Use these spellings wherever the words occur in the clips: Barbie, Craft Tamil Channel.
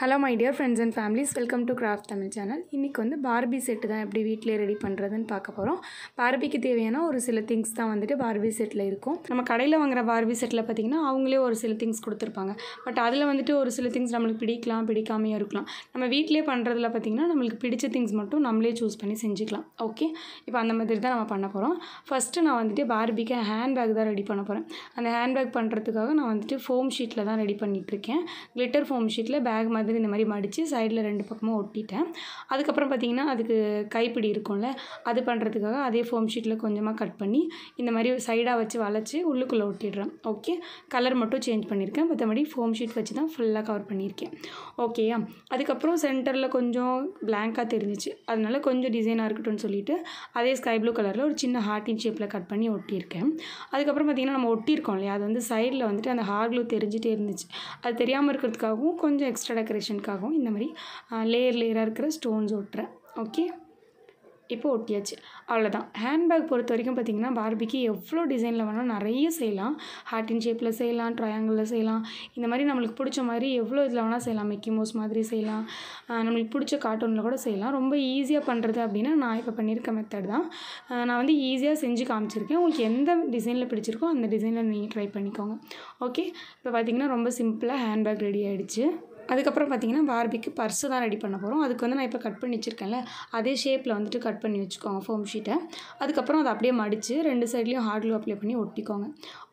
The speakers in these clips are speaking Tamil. Hello my dear friends and families, welcome to Craft Tamil Channel. இன்னைக்கு வந்து Barbie set தான் எப்படி வீட்ல ரெடி பண்றதுன்னு பார்க்க போறோம். Barbieக்கு தேவையான ஒரு சில things தான் வந்துட்டு Barbie setல இருக்கும். நம்ம கடையில வாங்குற Barbie setல பாத்தீங்கன்னா அவங்களே ஒரு சில things கொடுத்திருப்பாங்க. பட் அதுல வந்துட்டு ஒரு சில things நமக்கு பிடிக்கலாம், பிடிக்காமையா இருக்கலாம். நம்ம வீட்லயே பண்றதுல பாத்தீங்கன்னா நமக்கு பிடிச்ச things மட்டும் நம்மளே choose பண்ணி செஞ்சிக்கலாம். ஓகே. இப்போ அந்த மாதிரி தான் நம்ம பண்ண போறோம். First நான் வந்துட்டு Barbieக்கு handbag தான் ரெடி பண்ண போறேன். அந்த handbag பண்றதுக்காக நான் வந்துட்டு foam sheetல தான் ரெடி பண்ணிட்டு இருக்கேன். Glitter foam sheetல bag இந்த மாதிரி மடிச்சி சைடுல ரெண்டு பக்கமா ஒட்டிட்டேன். அதுக்கு அப்புறம் பாத்தீங்கன்னா அதுக்கு கைப்பிடி இருக்கும்ல அது பண்றதுக்காக அதே ஃபோம் ஷீட்ல கொஞ்சமா கட் பண்ணி இந்த மாதிரி சைடா வச்சு வளைச்சி உள்ளுக்குள்ள ஒட்டிடுறேன். ஓகே, கலர் மட்டும் சேஞ்ச் பண்ணிருக்கேன். மத்தபடி ஃபோம் ஷீட் வச்சு தான் ஃபுல்லா கவர் பண்ணிருக்கேன். ஓகேயா, அதுக்கு அப்புறம் சென்டர்ல கொஞ்சம் blank-ஆ தெரிஞ்சிச்சு. அதனால கொஞ்சம் டிசைனா இருக்கட்டும்னு சொல்லிட்டு அதே ஸ்கை ப்ளூ கலர்ல ஒரு சின்ன ஹார்ட் இன் ஷேப்ல கட் பண்ணி ஒட்டிருக்கேன். அதுக்கு அப்புறம் பாத்தீங்கன்னா நம்ம ஒட்டி இருக்கோம்ல அது வந்து சைடுல வந்துட்டு அந்த ஹார்ட் க்ளூ தெரிஞ்சிட்டே இருந்துச்சு. அது தெரியாம இருக்குதுக்காகவும் கொஞ்சம் எக்ஸ்ட்ரா டெக்கரேஷன்காகவும் இந்த மாதிரி லேயர் லேயரா இருக்கிற ஸ்டோன்ஸ் ஒட்டுறேன். ஓகே, இப்போ ஒட்டியாச்சு, அவ்வளவுதான். ஹேண்ட்பேக் பொறுத்த வரைக்கும் பாத்தீங்கன்னா பார்பிக்கு எவ்வளோ டிசைன்ல வேணா நிறைய செய்யலாம். ஹார்ட் இன் ஷேப்ல செய்யலாம், ட்ரையாங்கிள்ல செய்யலாம், இந்த மாதிரி நமக்கு பிடிச்ச மாதிரி எவ்வளோ இதில் வேணா செய்யலாம். மிக்கி மவுஸ் மாதிரி செய்யலாம், நமக்கு பிடிச்ச கார்ட்டூன்ல கூட செய்யலாம். ரொம்ப ஈஸியாக பண்றது அப்படின்னா நான் இப்போ பண்ணியிருக்க மெத்தட் தான். நான் வந்து ஈஸியாக செஞ்சு காமிச்சிருக்கேன். உங்களுக்கு எந்த டிசைன்ல பிடிச்சிருக்கோ அந்த டிசைன்ல நீங்கள் ட்ரை பண்ணிக்கோங்க. ஓகே, இப்போ பார்த்தீங்கன்னா ரொம்ப சிம்பிளாக ஹேண்ட்பேக் ரெடி ஆயிடுச்சு. அதுக்கப்புறம் பார்த்தீங்கன்னா பார்பிக்கு பர்ஸு தான் ரெடி பண்ண போகிறோம். அதுக்கு வந்து நான் இப்போ கட் பண்ணி வச்சுருக்கேன்ல அதே ஷேப்பில் வந்துட்டு கட் பண்ணி வச்சுக்கோங்க ஃபோம் ஷீட்டை. அதுக்கப்புறம் அதை அப்படியே மடித்து ரெண்டு சைட்லேயும் ஹார்ட் க்ளூ அப்ளை பண்ணி ஒட்டிக்கோங்க.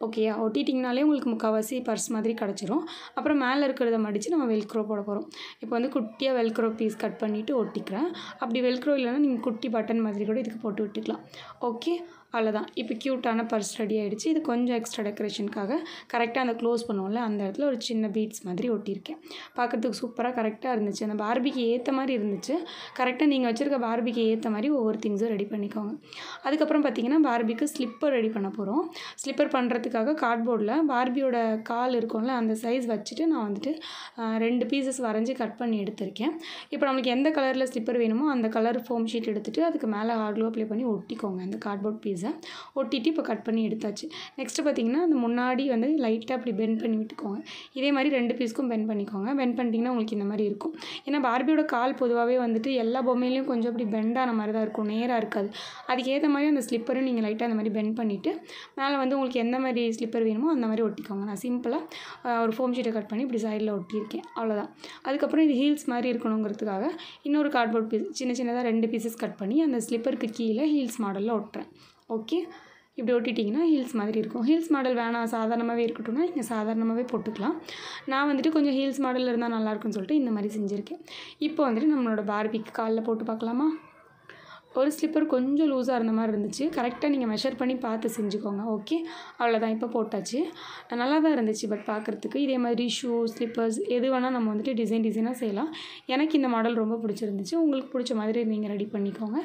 ஓகே, ஒட்டிட்டிங்கனாலே உங்களுக்கு முக்கால்வாசி பர்ஸ் மாதிரி கிடச்சிரும். அப்புறம் மேலே இருக்கிறத மடித்து நம்ம வெல்க்ரோ போட போகிறோம். இப்போ வந்து குட்டியாக வெல்க்ரோ பீஸ் கட் பண்ணிவிட்டு ஒட்டிக்கிறேன். அப்படி வெல்க்ரோ இல்லைன்னா நீங்கள் குட்டி பட்டன் மாதிரி கூட இதுக்கு போட்டு விட்டுக்கலாம். ஓகே, அவ்வளோதான். இப்போ க்யூட்டான பர்ஸ் ரெடி ஆகிடுச்சு. இது கொஞ்சம் எக்ஸ்ட்ரா டெக்கரேஷனுக்காக கரெக்டாக அந்த க்ளோஸ் பண்ணுவோம்ல அந்த இடத்துல ஒரு சின்ன பீட்ஸ் மாதிரி ஒட்டியிருக்கேன். பார்க்குறதுக்கு சூப்பராக கரெக்டாக இருந்துச்சு. அந்த பார்பிக்கு ஏற்ற மாதிரி இருந்துச்சு. கரெக்டாக நீங்கள் வச்சுருக்க பார்பிக்கு ஏற்ற மாதிரி ஒவ்வொரு திங்ஸும் ரெடி பண்ணிக்கோங்க. அதுக்கப்புறம் பார்த்தீங்கன்னா பார்பிக்கு ஸ்லிப்பர் ரெடி பண்ண போகிறோம். ஸ்லிப்பர் பண்ணுறதுக்காக கார்ட்போர்டில் பார்பியோட கால் இருக்கும்ல அந்த சைஸ் வச்சுட்டு நான் வந்துட்டு ரெண்டு பீசஸ் வரைஞ்சி கட் பண்ணி எடுத்திருக்கேன். இப்போ நம்மளுக்கு எந்த கலரில் ஸ்லிப்பர் வேணுமோ அந்த கலர் ஃபோம் ஷீட் எடுத்துகிட்டு அதுக்கு மேலே ஹார்ட் க்ளூ அப்ளை பண்ணி ஒட்டிக்கோங்க. அந்த கார்ட்போர்ட் பீஸ் ஒட்டிட்டு இப்போ கட் பண்ணி எடுத்தாச்சு. நெக்ஸ்ட் பார்த்தீங்கன்னா அந்த முன்னாடி வந்து லைட்டாக அப்படி பெண்ட் பண்ணி விட்டுக்கோங்க. இதே மாதிரி ரெண்டு பீஸ்க்கும் பெண்ட் பண்ணிக்கோங்க. பெண்ட் பண்ணிட்டீங்கன்னா உங்களுக்கு இந்த மாதிரி இருக்கும். ஏன்னா பார்பியோட கால் பொதுவாகவே வந்துட்டு எல்லா பொம்மையிலையும் கொஞ்சம் அப்படி பெண்டான மாதிரி தான் இருக்கும், நேராக இருக்காது. அதுக்கேற்ற மாதிரி அந்த ஸ்லிப்பரும் நீங்கள் லைட்டாக அந்த மாதிரி பெண்ட் பண்ணிவிட்டு மேலே வந்து உங்களுக்கு எந்த மாதிரி ஸ்லிப்பர் வேணுமோ அந்த மாதிரி ஒட்டிக்கோங்க. நான் சிம்பிளாக ஒரு ஃபோம் ஷீட்டை கட் பண்ணி இப்படி சைடில் ஒட்டியிருக்கேன், அவ்வளோதான். அதுக்கப்புறம் இது ஹீல்ஸ் மாதிரி இருக்கணுங்கிறதுக்காக இன்னொரு கார்ட்போர்ட் பீஸ் சின்ன சின்னதாக ரெண்டு பீசஸ் கட் பண்ணி அந்த ஸ்லிப்பருக்கு கீழே ஹீல்ஸ் மாடலில் ஒட்டுறேன். ஓகே, இப்படி ஒட்டிட்டிங்கன்னா ஹீல்ஸ் மாதிரி இருக்கும். ஹீல்ஸ் மாடல் வேணாம் சாதாரணமாகவே இருக்கட்டும்னா நீங்கள் சாதாரணமாகவே போட்டுக்கலாம். நான் வந்துட்டு கொஞ்சம் ஹீல்ஸ் மாடலில் இருந்தால் நல்லாயிருக்குன்னு சொல்லிட்டு இந்த மாதிரி செஞ்சுருக்கேன். இப்போ வந்துட்டு நம்மளோட பார்பிக்கு காலில் போட்டு பார்க்கலாமா. ஒரு ஸ்லிப்பர் கொஞ்சம் லூஸாக இருந்த மாதிரி இருந்துச்சு. கரெக்டாக நீங்கள் மெஷர் பண்ணி பார்த்து செஞ்சுக்கோங்க. ஓகே, அவ்வளோதான். இப்போ போட்டாச்சு, நல்லா தான் இருந்துச்சு. பட் பார்க்குறதுக்கு இதே மாதிரி ஷூ ஸ்லிப்பர்ஸ் எது வேணால் நம்ம வந்துட்டு டிசைனாக செய்யலாம். எனக்கு இந்த மாடல் ரொம்ப பிடிச்சிருந்துச்சு. உங்களுக்கு பிடிச்ச மாதிரி நீங்கள் ரெடி பண்ணிக்கோங்க.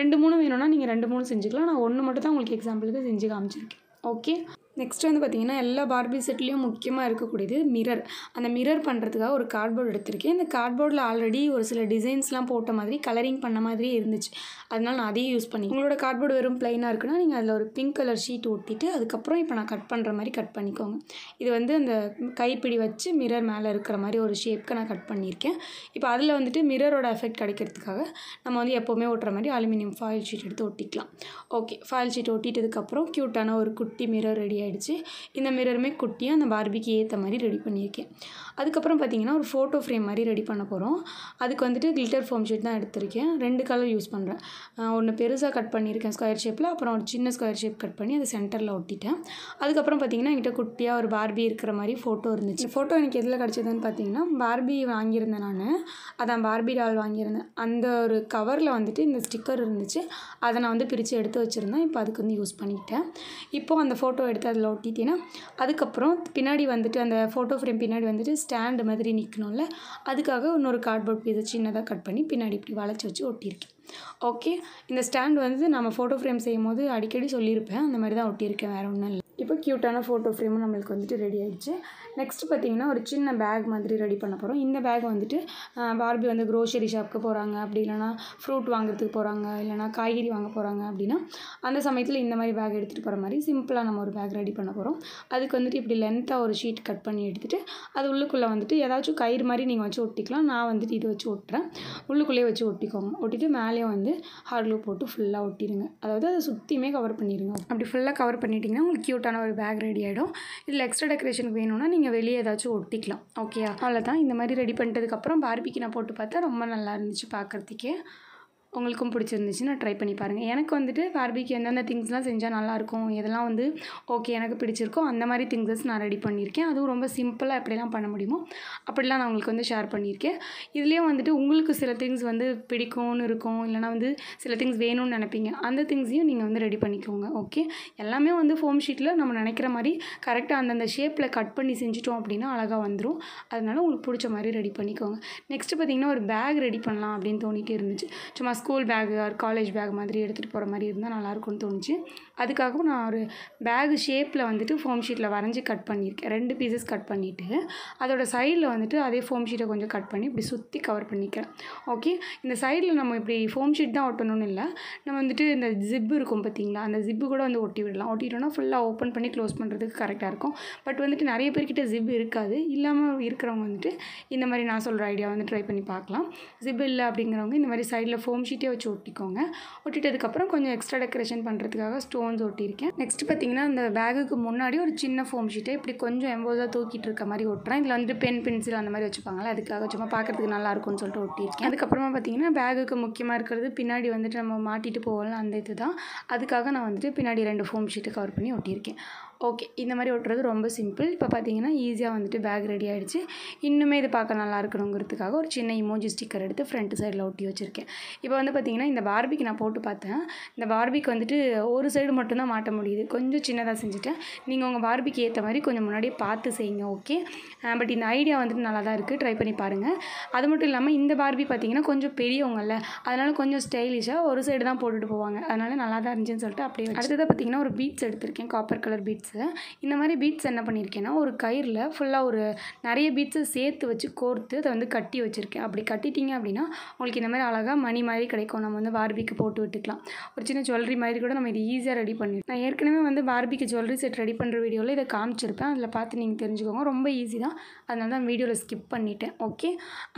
ரெண்டு மூணு வேணும்னா நீங்கள் ரெண்டு மூணு செஞ்சுக்கலாம். நான் ஒன்று மட்டும் தான் உங்களுக்கு எக்ஸாம்பிளுக்கு செஞ்சு காமிச்சிருக்கேன். ஓகே, நெக்ஸ்ட் வந்து பார்த்தீங்கன்னா எல்லா பார்பி செட்லேயும் முக்கியமாக இருக்கக்கூடியது மிரர். அந்த மிரர் பண்ணுறதுக்காக ஒரு கார்ட்போர்டு எடுத்திருக்கேன். இந்த கார்ட்போர்டில் ஆல்ரெடி ஒரு சில டிசைன்ஸ்லாம் போட்ட மாதிரி கலரிங் பண்ண மாதிரி இருந்துச்சு. அதனால நான் அதையே யூஸ் பண்ணி உங்களோட கார்ட்போர்டு வெறும் பிளைனாக இருக்குன்னா நீங்கள் அதில் ஒரு பிங்க் கலர் ஷீட் ஒட்டிட்டு அதுக்கப்புறம் இப்போ நான் கட் பண்ணுற மாதிரி கட் பண்ணிக்கோங்க. இது வந்து அந்த கைப்பிடி வச்சு மிரர் மேலே இருக்கிற மாதிரி ஒரு ஷேப்க்கு நான் கட் பண்ணியிருக்கேன். இப்போ அதில் வந்துட்டு மிரரோட எஃபெக்ட் கிடைக்கிறதுக்காக நம்ம வந்து எப்போவுமே ஒட்டுற மாதிரி அலுமினியம் ஃபாயில் ஷீட் எடுத்து ஒட்டிக்கலாம். ஓகே, ஃபாயில் ஷீட் ஒட்டிட்டதுக்கப்புறம் க்யூட்டான ஒரு குட்டி மிரர் ரெடி. இந்த மிரருமே குட்டியாக அந்த பார்பிக்கு ஏற்ற மாதிரி ரெடி பண்ணியிருக்கேன். அதுக்கப்புறம் பார்த்தீங்கன்னா ஒரு ஃபோட்டோ ஃப்ரேம் மாதிரி ரெடி பண்ண போகிறோம். அதுக்கு வந்துட்டு கிளிட்டர் ஃபோம் ஷீட் தான் எடுத்திருக்கேன். ரெண்டு கலர் யூஸ் பண்ணுறேன். ஒன்று பெருசாக கட் பண்ணியிருக்கேன் ஸ்கொயர் ஷேப்பில், அப்புறம் ஒரு சின்ன ஸ்கொயர் ஷேப் கட் பண்ணி அது சென்டரில் ஒட்டிட்டேன். அதுக்கப்புறம் பார்த்தீங்கன்னா என்கிட்ட குட்டியாக ஒரு பார்பி இருக்கிற மாதிரி ஃபோட்டோ இருந்துச்சு. ஃபோட்டோ எனக்கு எதில் கிடச்சதுன்னு பார்த்தீங்கன்னா பார்பி வாங்கியிருந்தேன் நான், அதான் பார்பி டால் வாங்கியிருந்தேன். அந்த ஒரு கவரில் வந்துட்டு இந்த ஸ்டிக்கர் இருந்துச்சு. அதை நான் வந்து பிரித்து எடுத்து வச்சுருந்தேன். இப்போ அதுக்கு வந்து யூஸ் பண்ணிக்கிட்டேன். இப்போது அந்த ஃபோட்டோ எடுத்து அதில் ஒட்டிட்டேன்னா அதுக்கப்புறம் பின்னாடி வந்துட்டு அந்த ஃபோட்டோ ஃப்ரேம் பின்னாடி வந்துட்டு ஸ்டாண்டு மாதிரி நிற்கணும்ல அதுக்காக இன்னொரு கார்ட்போர்ட் பீஸை சின்னதாக கட் பண்ணி பின்னாடி இப்படி வளைச்சி வச்சு ஒட்டியிருக்கேன். ஓகே, இந்த ஸ்டாண்ட் வந்து நம்ம ஃபோட்டோ ஃப்ரேம் செய்யும் போது அடிக்கடி சொல்லியிருப்பேன். அந்த மாதிரி தான் ஒட்டியிருக்கேன், வேறு ஒன்றும் இல்லை. இப்போ கியூட்டான ஃபோட்டோ ஃப்ரேமும் நம்மளுக்கு வந்துட்டு ரெடி ஆயிடுச்சு. நெக்ஸ்ட் பார்த்தீங்கன்னா ஒரு சின்ன பேக் மாதிரி ரெடி பண்ண போகிறோம். இந்த பேக் வந்துட்டு பார்பி வந்து க்ரோசரி ஷாப்புக்கு போகிறாங்க, அப்படி இல்லைனா ஃப்ரூட் வாங்குறதுக்கு போகிறாங்க, இல்லைனா காய்கறி வாங்க போகிறாங்க அப்படின்னா அந்த சமயத்தில் இந்த மாதிரி பேக் எடுத்துகிட்டு போகிற மாதிரி சிம்பிளாக நம்ம ஒரு பேக் ரெடி பண்ண போகிறோம். அதுக்கு வந்துட்டு இப்படி லென்த்தாக ஒரு ஷீட் கட் பண்ணி எடுத்துகிட்டு அது உள்ளுக்குள்ளே வந்துட்டு ஏதாச்சும் கயிறு மாதிரி நீங்கள் வச்சு ஒட்டிக்கலாம். நான் வந்துட்டு இது வச்சு ஒட்டுறேன். உள்ளுக்குள்ளேயே வச்சு ஒட்டிக்கோங்க. ஒட்டிட்டு மேலேயே வந்து ஹார்ட் க்ளூ போட்டு ஃபுல்லாக ஒட்டிடுங்க. அதாவது அதை சுற்றியுமே கவர் பண்ணிடுங்க. அப்படி ஃபுல்லாக கவர் பண்ணிட்டிங்கன்னா உங்களுக்கு க்யூட்டான ஒரு பேக் ரெடி ஆகிடும். இதில் எக்ஸ்ட்ரா டெக்கரேஷனுக்கு வேணும்னா நீங்கள் வெளியே ஏதாச்சும் ஒட்டிக்கலாம். ஓகே, அவ்வளோதான். இந்த மாதிரி ரெடி பண்ணிட்டதுக்கப்புறம் பார்பிக்கு நான் போட்டு பார்த்தா ரொம்ப நல்லா இருந்துச்சு பார்க்குறதுக்கே. உங்களுக்கும் பிடிச்சிருந்துச்சுன்னா ட்ரை பண்ணி பாருங்கள். எனக்கு வந்துட்டு பார்பிக்கு எந்தெந்த திங்ஸ்லாம் செஞ்சால் நல்லாயிருக்கும், எதெல்லாம் வந்து ஓகே எனக்கு பிடிச்சிருக்கோ அந்த மாதிரி திங்ஸஸ் நான் ரெடி பண்ணியிருக்கேன். அதுவும் ரொம்ப சிம்பிளாக எப்படிலாம் பண்ண முடியுமோ அப்படிலாம் நான் உங்களுக்கு வந்து ஷேர் பண்ணியிருக்கேன். இதுலேயும் வந்துட்டு உங்களுக்கு சில திங்ஸ் வந்து பிடிக்கும்னு இருக்கும், இல்லைனா வந்து சில திங்ஸ் வேணும்னு நினைப்பீங்க. அந்த திங்ஸையும் நீங்கள் வந்து ரெடி பண்ணிக்கோங்க. ஓகே, எல்லாமே வந்து ஃபோம் ஷீட்டில் நம்ம நினைக்கிற மாதிரி கரெக்டாக அந்தந்த ஷேப்பில் கட் பண்ணி செஞ்சுட்டோம் அப்படின்னா அழகாக வந்துடும். அதனால உங்களுக்கு பிடிச்ச மாதிரி ரெடி பண்ணிக்கோங்க. நெக்ஸ்ட்டு பார்த்திங்கன்னா ஒரு பேக் ரெடி பண்ணலாம் அப்படின்னு தோணிகிட்டே இருந்துச்சு. சும்மா school bag or college bag மாதிரி எடுத்துகிட்டு போகிற மாதிரி இருந்தால் நல்லாயிருக்கும்னு தோணுச்சு. அதுக்காகவும் நான் ஒரு பேகு ஷேப்பில் வந்துட்டு ஃபோம் ஷீட்டில் வரைஞ்சி கட் பண்ணியிருக்கேன். 2 பீசஸ் கட் பண்ணிவிட்டு அதோட சைடில் வந்துட்டு அதே ஃபோம் ஷீட்டை கொஞ்சம் கட் பண்ணி இப்படி சுற்றி கவர் பண்ணிக்கிறேன். ஓகே, இந்த சைடில் நம்ம இப்படி ஃபோம் ஷீட் தான் ஒட்டணும்னு இல்லை, நம்ம வந்துட்டு இந்த ஜிப்பு இருக்கும் பார்த்தீங்களா, அந்த ஜிப்பு கூட வந்து ஒட்டி விடலாம். ஒட்டிட்டோன்னா ஃபுல்லாக ஓப்பன் பண்ணி க்ளோஸ் பண்ணுறதுக்கு கரெக்டாக இருக்கும். பட் வந்துட்டு நிறைய பேர்கிட்ட ஜிப்பு இருக்காது. இல்லாமல் இருக்கிறவங்க வந்துட்டு இந்த மாதிரி நான் சொல்கிற ஐடியா வந்து ட்ரை பண்ணி பார்க்கலாம். ஜிப்பு இல்லை அப்படிங்கிறவங்க இந்த மாதிரி சைடில் ஃபோம் ஷீட்டே வச்சு ஒட்டிக்கோங்க. ஒட்டிட்டதுக்கப்புறம் கொஞ்சம் எக்ஸ்ட்ரா டெக்கரேஷன் பண்ணுறதுக்காக ஸ்டோன்ஸ் ஒட்டியிருக்கேன். நெக்ஸ்ட் பார்த்திங்கன்னா அந்த பேகுக்கு முன்னாடி ஒரு சின்ன ஃபோம் ஷீட்டை இப்படி கொஞ்சம் எம்போஸாக தூக்கிட்டு இருக்க மாதிரி ஒட்டுறேன். இதில் வந்துட்டு பென் பென்சில் அந்த மாதிரி வச்சுப்பாங்களே, அதுக்காக சும்மா பார்க்குறதுக்கு நல்லாயிருக்கும்னு சொல்லிட்டு ஒட்டியிருக்கேன். அதுக்கப்புறமா பார்த்திங்கன்னா பேகுக்கு முக்கியமாக இருக்கிறது பின்னாடி வந்துட்டு நம்ம மாட்டிட்டு போகலாம், அந்த இது தான். அதுக்காக நான் வந்துட்டு பின்னாடி 2 ஃபோம் ஷீட்டை கவர் பண்ணி ஒட்டியிருக்கேன். ஓகே, இந்த மாதிரி ஒட்டுறது ரொம்ப சிம்பிள். இப்போ பார்த்திங்கன்னா ஈஸியாக வந்துட்டு பேக் ரெடி ஆகிடுச்சு. இன்னுமே இது பார்க்க நல்லா இருக்கணுங்கிறதுக்காக ஒரு சின்ன இமோஜி ஸ்டிக்கர் எடுத்து ஃப்ரண்ட் சைடில் ஒட்டி வச்சுருக்கேன். இப்போ வந்து பார்த்திங்கன்னா இந்த பார்பிக்கு நான் போட்டு பார்த்தேன். இந்த பார்பிக்கு வந்துட்டு ஒரு சைடு மட்டும்தான் மாட்ட முடியுது. கொஞ்சம் சின்னதாக செஞ்சுட்டேன். நீங்கள் உங்கள் பார்பிக்கு ஏற்ற மாதிரி கொஞ்சம் முன்னாடியே பார்த்து செய்யுங்க. ஓகே, பட் இந்த ஐடியா வந்துட்டு நல்லா தான் இருக்குது, ட்ரை பண்ணி பாருங்கள். அது மட்டும் இல்லாமல் இந்த பார்பி பார்த்திங்கன்னா கொஞ்சம் பெரியவங்கள்ல, அதனால் கொஞ்சம் ஸ்டைலிஷாக ஒரு சைடு தான் போட்டுட்டு போவாங்க. அதனால் நல்லா தான் இருந்துச்சுன்னு சொல்லிட்டு அப்படியே அடுத்ததாக பார்த்திங்கன்னா ஒரு பீட்ஸ் எடுத்திருக்கேன், காப்பர் கலர் பீட்ஸ். இந்த மாதிரி பீட்ஸ் என்ன பண்ணியிருக்கேன்னா ஒரு கயிறில் ஃபுல்லாக ஒரு நிறைய பீட்ஸை சேர்த்து வச்சு கோர்த்து அதை வந்து கட்டி வச்சுருக்கேன். அப்படி கட்டிட்டிங்க அப்படின்னா உங்களுக்கு இந்த மாதிரி அழகாக மணி மாதிரி கிடைக்கும். நம்ம வந்து பார்பிக்கு போட்டு விட்டுக்கலாம். ஒரு சின்ன ஜுவல்லரி மாதிரி கூட நம்ம இது ஈஸியாக ரெடி பண்ணிடலாம். நான் ஏற்கனவே வந்து பார்பிக்கு ஜுவல்லரி செட் ரெடி பண்ணுற வீடியோவில் இதை காமிச்சிருப்பேன். அதில் பார்த்து நீங்கள் தெரிஞ்சுக்கோங்க. ரொம்ப ஈஸி தான், அதனால தான் வீடியோவில் ஸ்கிப் பண்ணிட்டேன். ஓகே,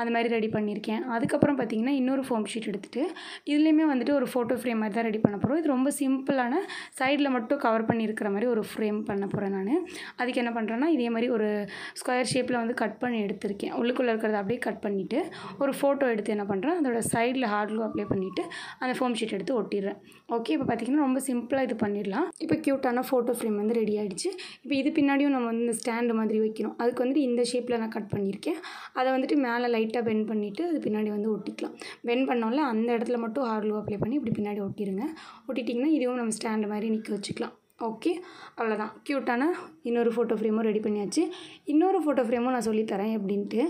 அது மாதிரி ரெடி பண்ணியிருக்கேன். அதுக்கப்புறம் பார்த்திங்கன்னா இன்னொரு ஃபோம் ஷீட் எடுத்துகிட்டு இதுலேயுமே வந்துட்டு ஒரு ஃபோட்டோ ஃப்ரேம் மாதிரி தான் ரெடி பண்ண போகிறோம். இது ரொம்ப சிம்பிளான சைடில் மட்டும் கவர் பண்ணியிருக்கிற மாதிரி ஒரு ஃப்ரேம் பண்ண போகிறேன் நான். அதுக்கு என்ன பண்ணுறேன்னா இதே மாதிரி ஒரு ஸ்கொயர் ஷேப்பில் வந்து கட் பண்ணி எடுத்திருக்கேன். உள்ளுக்குள்ளே இருக்கிறத அப்படியே கட் பண்ணிவிட்டு ஒரு ஃபோட்டோ எடுத்து என்ன பண்ணுறேன், அதோட சைடில் ஹார்ட் க்ளூ அப்ளை பண்ணிவிட்டு அந்த ஃபோம் ஷீட் எடுத்து ஒட்டிடுறேன். ஓகே, இப்போ பார்த்திங்கன்னா ரொம்ப சிம்பிளாக இது பண்ணிடலாம். இப்போ க்யூட்டான ஃபோட்டோ ஃப்ரேம் வந்து ரெடி ஆகிடுச்சு. இப்போ இது பின்னாடியும் நம்ம வந்து இந்த ஸ்டாண்டு மாதிரி வைக்கணும். அதுக்கு வந்துட்டு இந்த ஷேப்பில் நான் கட் பண்ணியிருக்கேன். அதை வந்துட்டு மேலே லைட்டாக பெண்ட் பண்ணிவிட்டு அது பின்னாடி வந்து ஒட்டிக்கலாம். பெண்ட் பண்ணோம்ல அந்த இடத்துல மட்டும் ஹார்ட் க்ளூ அப்ளை பண்ணி இப்படி பின்னாடி ஒட்டிடுங்க. ஒட்டிட்டிங்கன்னா இதுவும் நம்ம ஸ்டாண்டு மாதிரி நிற்க வச்சுக்கலாம். ஓகே, அவ்வளோதான். க்யூட்டான இன்னொரு ஃபோட்டோ ஃப்ரேமும் ரெடி பண்ணியாச்சு. இன்னொரு ஃபோட்டோ ஃப்ரேமும் நான் சொல்லித்தரேன் அப்படின்ட்டு.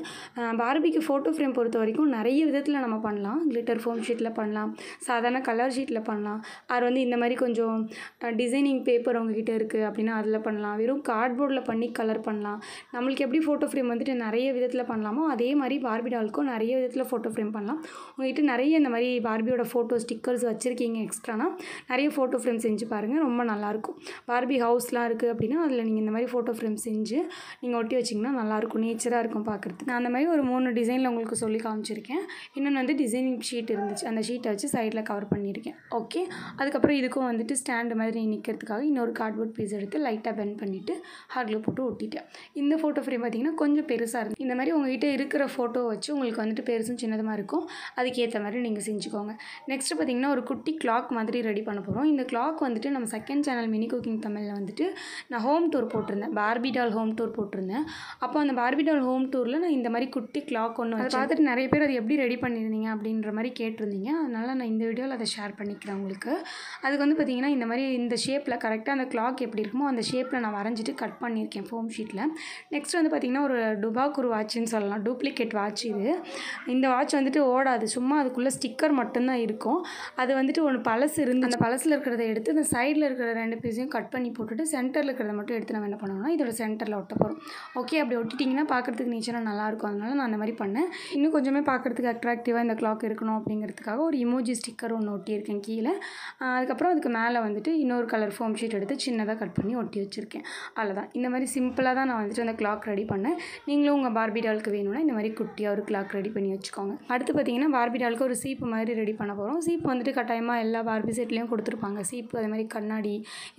பார்பிக்கு ஃபோட்டோ ஃப்ரேம் பொறுத்த வரைக்கும் நிறைய விதத்தில் நம்ம பண்ணலாம். கிளிட்டர் ஃபோம் ஷீட்டில் பண்ணலாம், சாதாரண கலர் ஷீட்டில் பண்ணலாம், அது வந்து இந்த மாதிரி கொஞ்சம் டிசைனிங் பேப்பர் அவங்கக்கிட்ட இருக்குது அப்படின்னா அதில் பண்ணலாம், வெறும் கார்ட்போர்டில் பண்ணி கலர் பண்ணலாம். நம்மளுக்கு எப்படி ஃபோட்டோ ஃப்ரேம் வந்துட்டு நிறைய விதத்தில் பண்ணலாமோ அதே மாதிரி பார்பி டாலுக்கும் நிறைய விதத்தில் ஃபோட்டோ ஃப்ரேம் பண்ணலாம். உங்கள்கிட்ட நிறைய இந்த மாதிரி பார்பியோட ஃபோட்டோ ஸ்டிக்கர்ஸ் வச்சுருக்கீங்க எக்ஸ்ட்ரானா, நிறைய ஃபோட்டோ ஃப்ரேம் செஞ்சு பாருங்கள், ரொம்ப நல்லாயிருக்கும். பார்பி ஹவுஸ்லாம் இருக்குது அப்படின்னா அதில் நீங்கள் இந்த மாதிரி ஃபோட்டோ ஃப்ரேம் செஞ்சு நீங்கள் ஒட்டி வச்சிங்கன்னா நல்லாயிருக்கும், நேச்சராக இருக்கும் பார்க்குறதுக்கு. நான் அந்த மாதிரி ஒரு 3 டிசைனில் உங்களுக்கு சொல்லி காமிச்சிருக்கேன். இன்னொன்று வந்து டிசைனிங் ஷீட் இருந்துச்சு, அந்த ஷீட்டை வச்சு சைடில் கவர் பண்ணியிருக்கேன். ஓகே, அதுக்கப்புறம் இதுக்கும் வந்துட்டு ஸ்டாண்டு மாதிரி நிற்கிறதுக்காக இன்னொரு கார்ட்போர்ட் பீஸ் எடுத்து லைட்டாக பெண்ட் பண்ணிவிட்டு ஹார்டில் போட்டு ஒட்டிட்டேன். இந்த ஃபோட்டோ ஃப்ரேம் பார்த்திங்கன்னா கொஞ்சம் பெருசாக இருக்குது. இந்த மாதிரி உங்கள்கிட்ட இருக்கிற ஃபோட்டோ வச்சு உங்களுக்கு வந்துட்டு பெருசும் சின்னதாக இருக்கும், அதுக்கேற்ற மாதிரி நீங்கள் செஞ்சுக்கோங்க. நெக்ஸ்ட்டு பார்த்திங்கன்னா ஒரு குட்டி கிளாக் மாதிரி ரெடி பண்ண போகிறோம். இந்த கிளாக் வந்துட்டு நம்ம செகண்ட் சேனல் மினி குக்கிங் தமிழில் வந்துட்டு நான் ஹோம் டூர் போட்டிருந்தேன், பார்பி டால் ஹோம் டூர் போட்டிருந்தேன். அப்போ அந்த பார்பி டால் ஹோம் டூரில் நான் இந்த மாதிரி குட்டி கிளாக் ஒன்று அதை பார்த்துட்டு நிறைய பேர் அது எப்படி ரெடி பண்ணியிருந்தீங்க அப்படின்ற மாதிரி கேட்டிருந்தீங்க. அதனால் நான் இந்த வீடியோவில் அதை ஷேர் பண்ணிக்கிறேன் உங்களுக்கு. அதுக்கு வந்து பார்த்திங்கன்னா இந்த மாதிரி இந்த ஷேப்பில் கரெக்டாக அந்த கிளாக் எப்படி இருக்குமோ அந்த ஷேப்பில் நான் வரைஞ்சிட்டு கட் பண்ணியிருக்கேன் ஃபோம் ஷீட்டில். நெக்ஸ்ட் வந்து பார்த்திங்கன்னா ஒரு டுபாக்கூர் வாட்சுன்னு சொல்லலாம், டூப்ளிகேட் வாட்ச் இது. இந்த வாட்ச் வந்துட்டு ஓடாது, சும்மா அதுக்குள்ளே ஸ்டிக்கர் மட்டும்தான் இருக்கும். அது வந்துட்டு ஒன்று பழசு இருந்து அந்த பழசில் இருக்கிறத எடுத்து அந்த சைடில் இருக்கிற 2 பீஸ் பீஸையும் கட் பண்ணி போட்டுட்டு சென்டரில் இருக்கிறத மட்டும் எடுத்து நம்ம என்ன பண்ணோம்னா இதோட சென்டரில் ஒட்ட போகிறோம். ஓகே, அப்படி ஒட்டிட்டிங்கன்னா பார்க்குறதுக்கு நேச்சராக நல்லாயிருக்கும். அதனால நான் அந்த மாதிரி பண்ணேன். இன்னும் கொஞ்சமே பார்க்குறதுக்கு அட்ராக்டிவாக இந்த கிளாக் இருக்கணும் அப்படிங்கிறதுக்காக ஒரு இமோஜி ஸ்டிக்கர் ஒன்று ஒட்டியிருக்கேன் கீழே. அதுக்கப்புறம் அதுக்கு மேலே வந்துட்டு இன்னொரு கலர் ஃபோம் ஷீட் எடுத்து சின்னதாக கட் பண்ணி ஒட்டி வச்சுருக்கேன். அவ்வளோதான். இந்த மாதிரி சிம்பிளாக தான் நான் வந்துட்டு அந்த கிளாக் ரெடி பண்ணேன். நீங்களும் உங்கள் பார்பி டாலுக்கு வேணும்னா இந்த மாதிரி குட்டியாக ஒரு கிளாக் ரெடி பண்ணி வச்சுக்கோங்க. அடுத்து பார்த்திங்கன்னா பார்பி டாலுக்கு ஒரு சீப்பு மாதிரி ரெடி பண்ண போகிறோம். சீப்பு வந்துட்டு கட்டாயமாக எல்லா பார்பி செட்லேயும் கொடுத்துருப்பாங்க. சீப்பு அது மாதிரி கண்ணாடி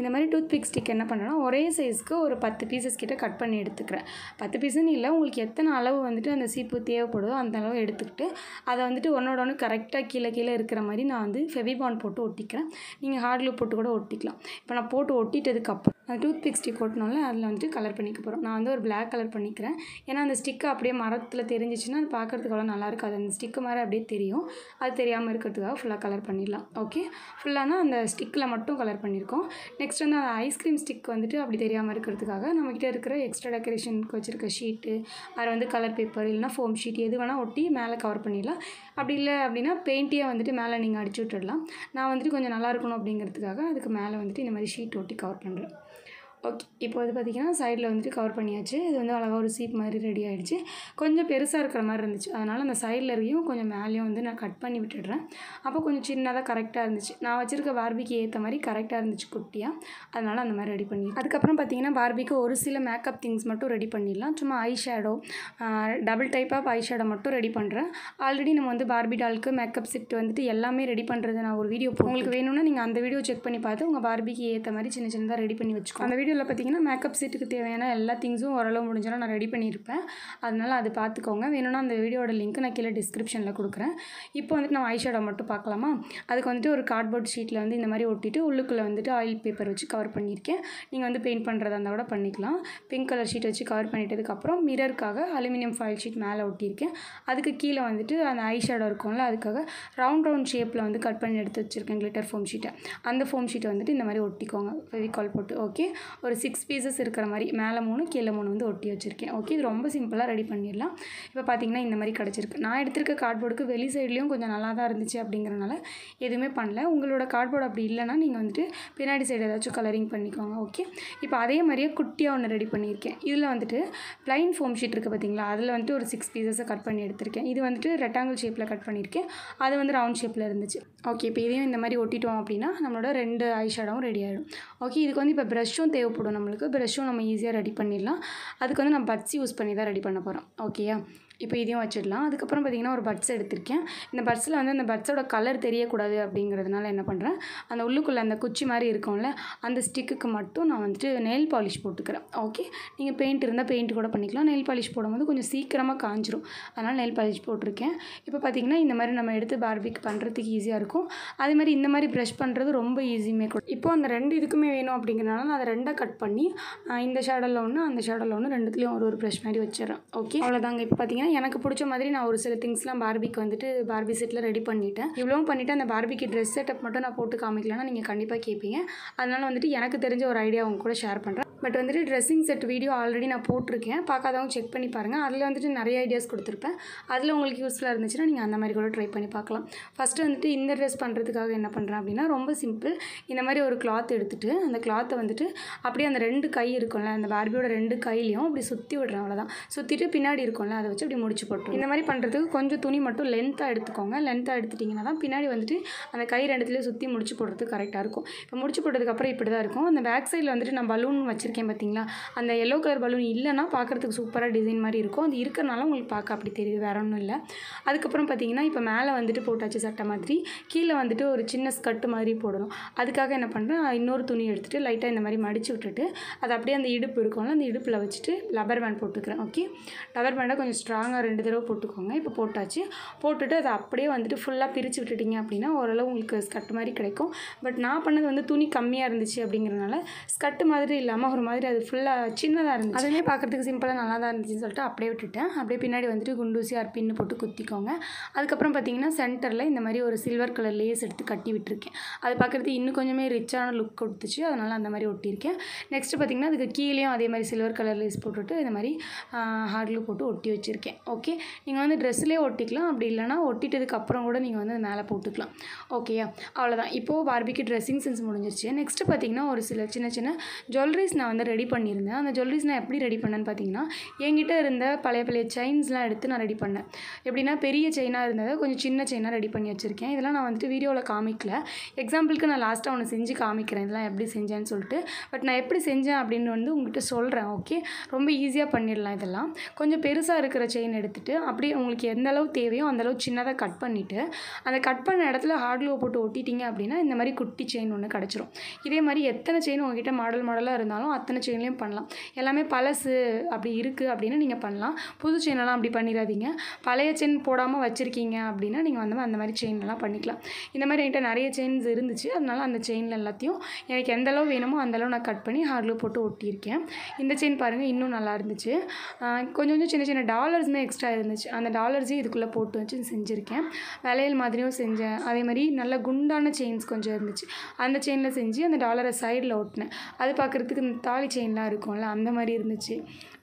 இந்த மாதிரி டூத் பிக் ஸ்டிக் என்ன பண்ணணும்னா ஒரே சைஸ்க்கு ஒரு 10 பீசஸ் கிட்டே கட் பண்ணி எடுத்துக்கிறேன். 10 பீஸுன்னு இல்லை, உங்களுக்கு எத்தனை அளவு வந்துட்டு அந்த சீப்பு தேவைப்படுதோ அந்த அளவு எடுத்துக்கிட்டு அதை வந்துட்டு ஒன்னோட ஒன்று கரெக்டாக கீழே இருக்கிற மாதிரி நான் வந்து ஃபெவிபாண்ட் போட்டு ஒட்டிக்கிறேன். நீங்கள் ஹார்ட் க்ளூ போட்டு கூட ஒட்டிக்கலாம். இப்போ நான் போட்டு ஒட்டிட்டதுக்கப்புறம் அந்த டூத் பிக் ஸ்டிக் ஒட்டினால அதில் வந்துட்டு கலர் பண்ணிக்க போகிறோம். நான் வந்து ஒரு பிளாக் கலர் பண்ணிக்கிறேன். ஏன்னா அந்த ஸ்டிக்கை அப்படியே மரத்தில் தெரிஞ்சிச்சுன்னா அது பார்க்குறதுக்கு அவ்வளோ நல்லாயிருக்காது. அந்த ஸ்டிக்கு மாதிரி அப்படியே தெரியும். அது தெரியாமல் இருக்கிறதுக்காக ஃபுல்லாக கலர் பண்ணிடலாம். ஓகே, ஃபுல்லானா அந்த ஸ்டிக்கில் மட்டும் கலர் பண்ணியிருக்கோம். நெக்ஸ்ட் வந்து அந்த ஐஸ்கிரீம் ஸ்டிக் வந்துட்டு அப்படி தெரியாமல் இருக்கிறதுக்காக நம்மகிட்ட இருக்கிற எக்ஸ்ட்ரா டெக்கரேஷனுக்கு வச்சுருக்க ஷீட்டு அதில் வந்து கலர் பேப்பர் இல்லைனா ஃபோம் ஷீட் எது வேணால் ஒட்டி மேலே கவர் பண்ணிடலாம். அப்படி இல்லை அப்படின்னா பெயிண்ட்டே வந்துட்டு மேலே நீங்கள் அடிச்சு விட்டுடலாம். நான் வந்துட்டு கொஞ்சம் நல்லா இருக்கணும் அப்படிங்கிறதுக்காக அதுக்கு மேலே வந்துட்டு இந்த மாதிரி ஷீட் ஒட்டி கவர் பண்ணுறேன். ஓகே, இப்போ வந்து பார்த்திங்கன்னா சைடில் வந்துட்டு கவர் பண்ணியாச்சு. இது வந்து அழகாக ஒரு சீப் மாதிரி ரெடி ஆகிடுச்சு. கொஞ்சம் பெருசாக இருக்கிற மாதிரி இருந்துச்சு. அதனால் அந்த சைடில் இருக்கையும் கொஞ்சம் மேலேயும் வந்து நான் கட் பண்ணி விட்டுடுறேன். அப்போ கொஞ்சம் சின்னதாக கரெக்டாக இருந்துச்சு. நான் வச்சுருக்க பார்பிக்கு ஏற்ற மாதிரி கரெக்டாக இருந்துச்சு குட்டியாக. அதனால் அந்த மாதிரி ரெடி பண்ணி அதுக்கப்புறம் பார்த்திங்கன்னா பார்பிக்கு ஒரு சில மேக்கப் திங்ஸ் மட்டும் ரெடி பண்ணிடலாம். சும்மா eye shadow, double type of eye shadow மட்டும் ரெடி பண்ணுறேன். ஆல்ரெடி நம்ம வந்து பார்பி டாலுக்கு மேக்கப் செட் வந்துட்டு எல்லாமே ரெடி பண்ணுறது நான் ஒரு வீடியோ உங்களுக்கு வேணும்னா நீங்கள் அந்த வீடியோ செக் பண்ணி பார்த்து உங்கள் பார்பிக்கு ஏற்ற மாதிரி சின்ன சின்னதாக ரெடி பண்ணி வச்சுக்கோங்க. அந்த வீடியோவில் பார்த்திங்கன்னா மேக்கப் செட்டுக்கு தேவையான எல்லா திங்ஸும் ஓரளவு முடிஞ்சாலும் நான் ரெடி பண்ணியிருப்பேன். அதனால் அது பார்த்துக்கோங்க. வேணும்னா அந்த வீடியோட லிங்க் நான் கீழே டிஸ்கிரிப்ஷனில் கொடுக்குறேன். இப்போ வந்துட்டு நம்ம ஐ ஷேடோ மட்டும் பார்க்கலாமா? அதுக்கு வந்துட்டு ஒரு கார்ட்போர்ட் ஷீட்டில் வந்து இந்த மாதிரி ஒட்டிட்டு உள்ளுக்குள்ளே வந்துட்டு ஆயில் பேப்பர் வச்சு கவர் பண்ணியிருக்கேன். நீங்கள் வந்து பெயிண்ட் பண்ணுறதா இருந்தால் கூட பண்ணிக்கலாம். பிங்க் கலர் ஷீட் வச்சு கவர் பண்ணிட்டதுக்கப்புறம் மிரருக்காக அலுமினியம் ஃபாயில் ஷீட் மேலே ஒட்டியிருக்கேன். அதுக்கு கீழே வந்துட்டு அந்த ஐ ஷேடோ இருக்கும்ல அதுக்காக ரவுண்ட் ஷேப்பில் வந்து கட் பண்ணி எடுத்து வச்சுருக்கேன் கிளிட்டர் ஃபோம் ஷீட்டை. அந்த ஃபோம் ஷீட்டை வந்துட்டு இந்த மாதிரி ஒட்டிக்கோங்க ஃபெவிகால் போட்டு. ஓகே, ஒரு 6 பீசஸ் இருக்கிற மாதிரி மேலே 3 கீழே 3 வந்து ஒட்டி வச்சுருக்கேன். ஓகே, இது ரொம்ப சிம்பிளாக ரெடி பண்ணிடலாம். இப்போ பார்த்திங்கன்னா இந்த மாதிரி கிடச்சிருக்கு. நான் எடுத்திருக்க கார்ட்போர்டுக்கு வெளி சைட்லேயும் கொஞ்சம் நல்லா தான் இருந்துச்சு. அப்படிங்கிறனால எதுவுமே பண்ணல. உங்களோட கார்ட்போர்டு அப்படி இல்லைனா நீங்கள் வந்துட்டு பின்னாடி சைடு ஏதாச்சும் கலரிங் பண்ணிக்கோங்க. ஓகே, இப்போ அதே மாதிரியே குட்டியாக ஒன்று ரெடி பண்ணியிருக்கேன். இதில் வந்துட்டு ப்ளைன் ஃபோம் ஷீட் இருக்குது பார்த்திங்களா, அதில் வந்துட்டு ஒரு 6 பீசஸை கட் பண்ணி எடுத்திருக்கேன். இது வந்துட்டு ரெக்டாங்கிள் ஷேப்பில் கட் பண்ணியிருக்கேன். அது வந்து ரவுண்ட் ஷேப்பில் இருந்துச்சு. ஓகே, இப்போ இதையும் இந்த மாதிரி ஒட்டிட்டோம் அப்படின்னா நம்மளோட 2 ஐ ஷேடோவும் ரெடி ஆகிடும். ஓகே, இதுக்கு வந்து இப்போ ப்ரெஷ்ஷும் தேவைப்படும். நம்மளுக்கு ப்ரெஷ்ஷும் நம்ம ஈஸியாக ரெடி பண்ணிடலாம். அதுக்கு வந்து நம்ம பட்ஸ் யூஸ் பண்ணி தான் ரெடி பண்ண போகிறோம். ஓகேயா, இப்போ இதையும் வச்சிடலாம். அதுக்கப்புறம் பார்த்திங்கன்னா ஒரு பட்ஸ் எடுத்திருக்கேன். இந்த பட்ஸில் வந்து அந்த பட்ஸோட கலர் தெரியக்கூடாது அப்படிங்கிறதுனால என்ன பண்ணுறேன், அந்த உள்ளுக்குள்ளே அந்த குச்சி மாதிரி இருக்கும்ல அந்த ஸ்டிக்குக்கு மட்டும் நான் வந்துட்டு நெயில் பாலிஷ் போட்டுக்கிறேன். ஓகே, நீங்கள் பெயிண்ட் இருந்தால் பெயிண்ட் கூட பண்ணிக்கலாம். நெயில் பாலிஷ் போடும்போது கொஞ்சம் சீக்கிரமாக காஞ்சிரும். அதனால் நெயில் பாலிஷ் போட்டிருக்கேன். இப்போ பார்த்திங்கன்னா இந்த மாதிரி நம்ம எடுத்து பார்பிக்கு பண்ணுறதுக்கு ஈஸியாக இருக்கும். அதே மாதிரி இந்த மாதிரி ப்ரஷ் பண்ணுறது ரொம்ப ஈஸியுமே கூட. இப்போது அந்த 2 இதுக்குமே வேணும் அப்படிங்கிறனால நான் அதை 2 கட் பண்ணி இந்த ஷேடோவில் ஒன்று அந்த ஷேடோவில் ஒன்று 2த்துலேயும் ஒரு ப்ரஷ் மாதிரி வச்சிடறேன். ஓகே, அவ்வளோதாங்க. இப்போ பார்த்திங்கன்னா எனக்கு பிடிச்ச மாதிரி நான் ஒரு சில திங்ஸ்லாம் பார்பிக்கு வந்துட்டு பார்பி செட்டில் ரெடி பண்ணிட்டேன். இவ்வளவும் பண்ணிவிட்டு அந்த பார்பிக்கு ட்ரெஸ் செட்டப் மட்டும் நான் போட்டு காமிக்கலன்னா நீங்கள் கண்டிப்பாக கேட்பீங்க. அதனால் வந்துட்டு எனக்கு தெரிஞ்ச ஒரு ஐடியா உங்க கூட ஷேர் பண்ணுறேன். பட் வந்துட்டு ட்ரெஸ்ஸிங் செட் வீடியோ ஆல்ரெடி நான் போட்டிருக்கேன். பார்க்காதவங்க செக் பண்ணி பாருங்கள். அதில் வந்துட்டு நிறைய ஐடியாஸ் கொடுத்துருப்பேன். அதில் உங்களுக்கு யூஸ்ஃபுல்லாக இருந்துச்சுன்னா நீங்கள் அந்த மாதிரி கூட ட்ரை பண்ணி பார்க்கலாம். ஃபஸ்ட்டு வந்துட்டு இந்த ட்ரெஸ் பண்ணுறதுக்காக என்ன பண்ணுறேன் அப்படின்னா ரொம்ப சிம்பிள். இந்த மாதிரி ஒரு கிளாத் எடுத்துகிட்டு அந்த கிளாத்தை வந்துட்டு அப்படியே அந்த 2 கை இருக்கும்ல அந்த பார்பியோட 2 கையிலையும் அப்படி சுற்றி விடுறேன். அவ்வளோதான். சுற்றிட்டு பின்னாடி இருக்கும்ல அதை வச்சு முடிச்சு போட்டு இந்த மாதிரி பண்ணுறதுக்கு கொஞ்சம் துணி மட்டும் லென்த்தாக எடுத்துக்கோங்க. லென்த்தாக எடுத்துட்டிங்கன்னா தான் பின்னாடி வந்துட்டு அந்த கை 2த்துலேயே சுற்றி முடிச்சு போடுறதுக்கு கரெக்டாக இருக்கும். இப்போ முடிச்சு போட்டதுக்கப்புறம் இப்படி தான் இருக்கும். அந்த பேக் சைடில் வந்துட்டு நான் பலூன் வச்சுருக்கேன் பார்த்திங்களா, அந்த எல்லோ கலர் பலூன் இல்லைனா பார்க்குறதுக்கு சூப்பராக டிசைன் மாதிரி இருக்கும். அது இருக்கிறனால உங்களுக்கு பார்க்க அப்படி தெரியுது, வேற ஒன்றும் இல்லை. அதுக்கப்புறம் பார்த்திங்கன்னா இப்போ மேலே வந்துட்டு போட்டாச்சு சட்டை மாதிரி, கீழே வந்துட்டு ஒரு சின்ன ஸ்கர்ட் மாதிரி போடணும். அதுக்காக என்ன பண்ணுறேன், இன்னொரு துணி எடுத்துகிட்டு லைட்டாக இந்த மாதிரி மடித்து விட்டுட்டு அது அப்படியே அந்த இடுப்பு இருக்கும்ல அந்த இடுப்பில் வச்சுட்டு லப்பர் பேண்ட் போட்டுக்கிறேன். ஓகே, லப்பர் பேண்டை கொஞ்சம் ஸ்ட்ராங்காக 2 தடவை போட்டுக்கோங்க. இப்போ போட்டாச்சு. போட்டுட்டு அதை அப்படியே வந்துட்டு ஃபுல்லாக பிரித்து விட்டுட்டிங்க அப்படின்னா ஓரளவு உங்களுக்கு ஸ்கர்ட் மாதிரி கிடைக்கும். பட் நான் பண்ணது வந்து துணி கம்மியாக இருந்துச்சு அப்படிங்கிறனால ஸ்கர்ட் மாதிரி இல்லாமல் ஒரு மாதிரி அது ஃபுல்லா சின்னதா இருந்துச்சு அதுலயே பாக்கிறதுக்கு சிம்பிளா நல்லா தான் இருந்துச்சுன்னு சொல்லிட்டு அப்படியே விட்டுட்டேன் அப்படியே பின்னாடி வந்துட்டு குண்டூசி ஆர் பின் போட்டு குத்திக்கோங்க அதுக்கு அப்புறம் பாத்தீங்கன்னா சென்டர்ல இந்த மாதிரி ஒரு சில்வர் கலர் லேஸ் எடுத்து கட்டி விட்டுருக்கேன் அது பாக்கிறதுக்கு இன்னும் கொஞ்சமே ரிச்சான லுக் கொடுத்துச்சு அதனால அந்த மாதிரி ஒட்டி இருக்கேன் நெக்ஸ்ட் பாத்தீங்கன்னா அதுக்கு கீழேயும் அதே மாதிரி சில்வர் கலர் லேஸ் போட்டுட்டு இந்த மாதிரி ஹார்ட் க்ளூ போட்டு ஒட்டி வச்சிருக்கேன் ஓகே நீங்க வந்து Dressலயே ஒட்டிக்கலாம் அப்படி இல்லனா ஒட்டிட்டதுக்கு அப்புறம் கூட நீங்க வந்து மேலே போட்டுக்கலாம் ஓகேயா அவ்வளவுதான் இப்போ பார்பிக்கு ட்ரெஸ்ஸிங் சென்ஸ் முடிஞ்சிருச்சு நெக்ஸ்ட் பாத்தீங்கன்னா ஒரு சில சின்ன சின்ன ஜுவல்லரிஸ் நான் வந்து ரெடி பண்ணியிருந்தேன் அந்த ஜுவல்லரிஸ் நான் எப்படி ரெடி பண்ணேன்னு பாத்தீங்கன்னா என்கிட்ட இருந்த பழைய செயின்ஸ்லாம் எடுத்து நான் ரெடி பண்ணேன் எப்படின்னா பெரிய செயினா இருந்ததை கொஞ்சம் சின்ன செயினா ரெடி பண்ணி வச்சிருக்கேன் இதெல்லாம் நான் வந்துட்டு வீடியோல காமிக்கல எக்ஸாம்பிளுக்கு நான் லாஸ்டா ஒன்னு செஞ்சு காமிக்கிறேன் இதெல்லாம் எப்படி செஞ்சேன்னு சொல்லிட்டு பட் நான் எப்படி செஞ்சேன் அப்படின்னு வந்து உங்ககிட்ட சொல்றேன் ஓகே ரொம்ப ஈஸியா பண்ணிடலாம் இதெல்லாம் கொஞ்சம் பெருசா இருக்கிற செயின் எடுத்துட்டு அப்படியே உங்களுக்கு எந்த அளவு தேவையோ அந்த அளவு சின்னதா கட் பண்ணிட்டு அந்த கட் பண்ண இடத்துல ஹார்ட் க்ளூ போட்டு ஒட்டிட்டீங்க அப்படினா இந்த மாதிரி குட்டி செயின் ஒன்னு கிடைச்சிரும் இதே மாதிரி எத்தனை செயின் உங்ககிட்ட மாடல் மாடலா இருந்தாலும் அத்தனை செயின்லயே பண்ணலாம் எல்லாமே பலசு அப்படி இருக்கு அப்படினா நீங்க பண்ணலாம் புது செயின் எல்லாம் அப்படி பண்ணிராதீங்க பழைய செயின் போடாம வச்சிருக்கீங்க அப்படினா நீங்க வந்து அந்த மாதிரி செயின் எல்லாம் பண்ணிக்கலாம் இந்த மாதிரி என்கிட்ட நிறைய செயின்ஸ் இருந்துச்சு அதனால அந்த செயின்ல எல்லாத்தையும் எனக்கு எந்த அளவு வேணுமோ அந்த அளவு நான் கட் பண்ணி ஹார்ட் க்ளூ போட்டு ஒட்டி இருக்கேன் இந்த செயின் பாருங்க இன்னும் நல்லா இருந்துச்சு கொஞ்சம் கொஞ்சம் சின்ன சின்ன டாலர்ஸ்மே எக்ஸ்ட்ரா இருந்துச்சு அந்த டாலர்ஸே இதுக்குள்ள போட்டு வச்சு செஞ்சிருக்கேன் வளையல் மாதிரியும் செஞ்சேன் அதே மாதிரி நல்ல குண்டான செயின்ஸ் கொஞ்சம் இருந்துச்சு அந்த செயினில் செஞ்சு அந்த டாலரை சைடில் ஒட்டினேன் அது பார்க்குறதுக்கு இந்த தாலி செயின்லாம் இருக்கும்ல அந்த மாதிரி இருந்துச்சு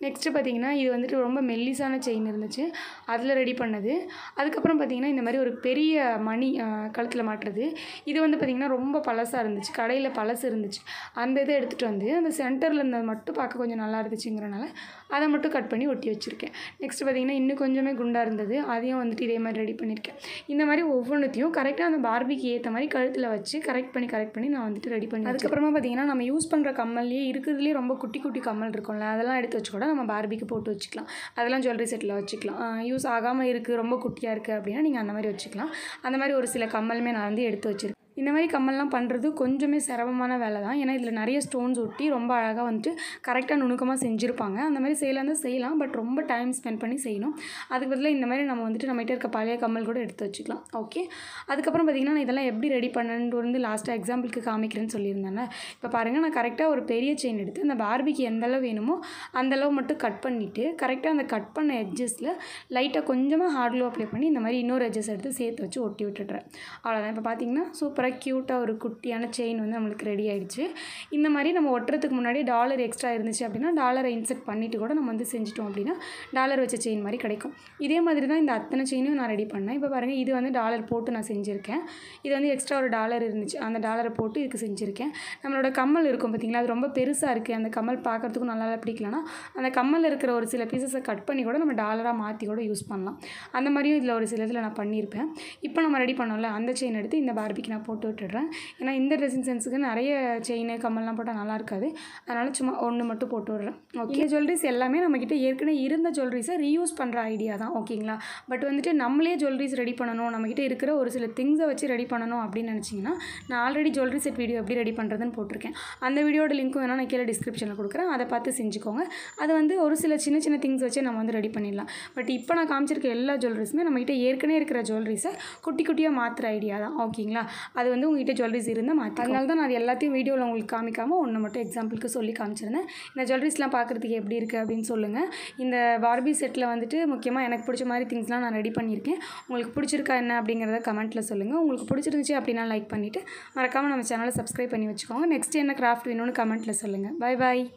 நெக்ஸ்ட்டு பார்த்தீங்கன்னா இது வந்துட்டு ரொம்ப மெல்லிசான செயின் இருந்துச்சு அதில் ரெடி பண்ணது அதுக்கப்புறம் பார்த்தீங்கன்னா இந்த மாதிரி ஒரு பெரிய மணி கழுத்தில் மாட்டுறது இது வந்து பார்த்தீங்கன்னா ரொம்ப பழசாக இருந்துச்சு கடையில் பழசு இருந்துச்சு அந்த இதை எடுத்துகிட்டு வந்து அந்த சென்டரில் இருந்தது மட்டும் பார்க்க கொஞ்சம் நல்லா இருந்துச்சுங்கிறனால அதை மட்டும் கட் பண்ணி ஒட்டி வச்சுருக்கேன் நெக்ஸ்ட் பார்த்தீங்கன்னா இன்னும் கொஞ்சமே குண்டாக இருந்தது அதையும் வந்துட்டு இதே மாதிரி ரெடி பண்ணியிருக்கேன் இந்த மாதிரி ஒவ்வொன்றுத்தையும் கரெக்டாக அந்த பார்பிக்கு ஏற்ற மாதிரி கழுத்தில் வச்சு கரெக்ட் பண்ணி நான் வந்துட்டு ரெடி பண்ணி அதுக்கப்புறமா பார்த்தீங்கன்னா நம்ம யூஸ் பண்ணுற கம்மல்லேயே இருக்கிறதுலேயே ரொம்ப குட்டி குட்டி கம்மல் இருக்கும்ல அதெல்லாம் எடுத்து வச்சு கூட நம்ம பார்பிக்கு போட்டு வச்சுக்கலாம் அதெல்லாம் ஜுவல்லரி செட்டில் வச்சுக்கலாம் யூஸ் ஆகாமல் இருக்குது ரொம்ப குட்டியாக இருக்குது அப்படின்னா நீங்கள் அந்த மாதிரி வச்சுக்கலாம் அந்த மாதிரி ஒரு சில கம்மலுமே நான் வந்து எடுத்து வச்சுருக்கேன் இந்த மாதிரி கம்மல்லாம் பண்ணுறது கொஞ்சமே சிரமமான வேலை தான் ஏன்னா இதில் நிறைய ஸ்டோன்ஸ் ஒட்டி ரொம்ப அழகாக வந்துட்டு கரெக்டாக நுணுக்கமாக செஞ்சுருப்பாங்க அந்த மாதிரி செய்யலாம் தான் செய்யலாம் பட் ரொம்ப டைம் ஸ்பெண்ட் பண்ணி செய்யணும் அதுக்கு பதிலாக இந்த மாதிரி நம்ம வந்துட்டு நம்மகிட்ட இருக்க பழைய கம்மல் கூட எடுத்து வச்சுக்கலாம் ஓகே அதுக்கப்புறம் பார்த்திங்கன்னா நான் இதெல்லாம் எப்படி ரெடி பண்ணணுன்ட்டு வந்து லாஸ்ட்டாக எக்ஸாம்பிளுக்கு காமிக்கிறேன்னு சொல்லியிருந்தேன் இப்போ பாருங்கள் நான் கரெக்டாக ஒரு பெரிய செயின் எடுத்து அந்த பார்பிக்கு எந்தளவு வேணுமோ அந்தளவு மட்டும் கட் பண்ணிவிட்டு கரெக்டாக அந்த கட் பண்ண எட்ஜஸில் லைட்டாக கொஞ்சமாக ஹார்ட் க்ளூ அப்ளை பண்ணி இந்த மாதிரி இன்னொரு எட்ஜஸ் எடுத்து சேர்த்து வச்சு ஒட்டி விட்டுடுறேன் அவ்வளோதான் இப்போ பார்த்திங்கன்னா சூப்பராக கியூட்டாக ஒரு குட்டியான செயின் வந்து நம்மளுக்கு ரெடி ஆயிடுச்சு இந்த மாதிரி நம்ம ஒட்டுறதுக்கு முன்னாடி டாலர் எக்ஸ்ட்ரா இருந்துச்சு அப்படின்னா டாலரை இன்செர்ட் பண்ணிட்டு கூட நம்ம வந்து செஞ்சிட்டோம் அப்படின்னா டாலர் வச்ச செயின் மாதிரி கிடைக்கும் இதே மாதிரி தான் இந்த அத்தனை செயினும் நான் ரெடி பண்ணேன் இப்போ பாருங்கள் இது வந்து டாலர் போட்டு நான் செஞ்சுருக்கேன் இது வந்து எக்ஸ்ட்ரா ஒரு டாலர் இருந்துச்சு அந்த டாலரை போட்டு இதுக்கு செஞ்சுருக்கேன் நம்மளோட கம்மல் இருக்கும் பார்த்தீங்களா அது ரொம்ப பெருசாக இருக்குது அந்த கம்மல் பார்க்குறதுக்கும் நல்லா பிடிக்கலன்னா அந்த கம்மல் இருக்கிற ஒரு சில பீசஸை கட் பண்ணி கூட நம்ம டாலராக மாற்றி கூட யூஸ் பண்ணலாம் அந்த மாதிரியும் இதில் ஒரு சில இதில் நான் பண்ணியிருப்பேன் இப்போ நம்ம ரெடி பண்ணோம்ல அந்த செயின் எடுத்து இந்த பார்பிக்கு நான் போட்டு விட்டுடுறேன் ஏன்னா இந்த ட்ரெஸ்ஸிங் சென்ஸுக்கு நிறைய செயின் கம்மல்லாம் போட்டால் நல்லா இருக்காது அதனால் சும்மா ஒன்று மட்டும் போட்டு விடுறேன் ஓகே ஜுவல்லரிஸ் எல்லாமே நம்மக்கிட்ட ஏற்கனவே இருந்த ஜுவல்லரிஸை ரீயூஸ் பண்ணுற ஐடியா தான் ஓகேங்களா பட் வந்துட்டு நம்மளே ஜுவல்லரிஸ் ரெடி பண்ணணும் நம்மக்கிட்ட இருக்கிற ஒரு சில திங்ஸை வச்சு ரெடி பண்ணணும் அப்படின்னு நினச்சிங்கன்னா நான் ஆல்ரெடி ஜுவல்லரி செட் வீடியோ எப்படி ரெடி பண்ணுறதுன்னு போட்டிருக்கேன் அந்த வீடியோட லிங்க்கும் வேணால் நான் கீழே டிஸ்கிரிப்ஷனில் கொடுக்குறேன் அதை பார்த்து செஞ்சுக்கோங்க அது வந்து ஒரு சில சின்ன சின்ன திங்ஸ் வச்சு நம்ம வந்து ரெடி பண்ணிடலாம் பட் இப்போ நான் காமிச்சிருக்க எல்லா ஜுவல்லரிஸுமே நம்மக்கிட்ட ஏற்கனவே இருக்கிற ஜுவல்லரிஸை குட்டி குட்டியாக மாற்றுற ஐடியா தான் ஓகேங்களா அது வந்து உங்ககிட்ட ஜுவல்லரிஸ் இருந்தால் மாற்றி அதனால தான் நான் எல்லாத்தையும் வீடியோவில் உங்களுக்கு காமிக்காமல் ஒன்று மட்டும் எக்ஸாம்பிளுக்கு சொல்லி காமிச்சிருந்தேன் இந்த ஜுவல்லரிஸ்லாம் பார்க்குறதுக்கு எப்படி இருக்குது அப்படின்னு சொல்லுங்கள் இந்த பார்பி செட்டில் வந்துட்டு முக்கியமாக எனக்கு பிடிச்ச மாதிரி திங்ஸ்லாம் நான் ரெடி பண்ணியிருக்கேன் உங்களுக்கு பிடிச்சிருக்கா என்ன அப்படிங்கிறத கமெண்ட்டில் சொல்லுங்கள் உங்களுக்கு பிடிச்சிருந்துச்சு அப்படின்னா லைக் பண்ணிவிட்டு மறக்காமல் நம்ம சேனலை சப்ஸ்கிரைப் பண்ணி வச்சுக்கோங்க நெக்ஸ்ட் என்ன கிராஃப்ட் வேணும்னு கமெண்ட்டில் சொல்லுங்கள் பை பாய்.